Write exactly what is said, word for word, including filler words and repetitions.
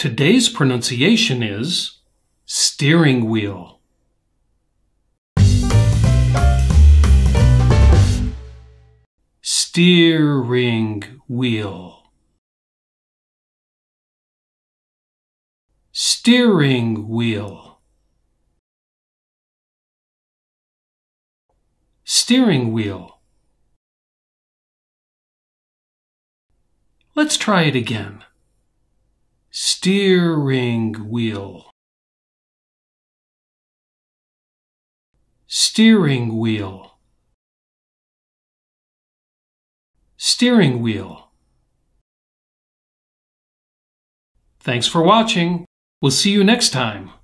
Today's pronunciation is steering wheel. Steering wheel. Steering wheel. Steering wheel. Let's try it again. Steering wheel. Steering wheel. Steering wheel. Thanks for watching. We'll see you next time.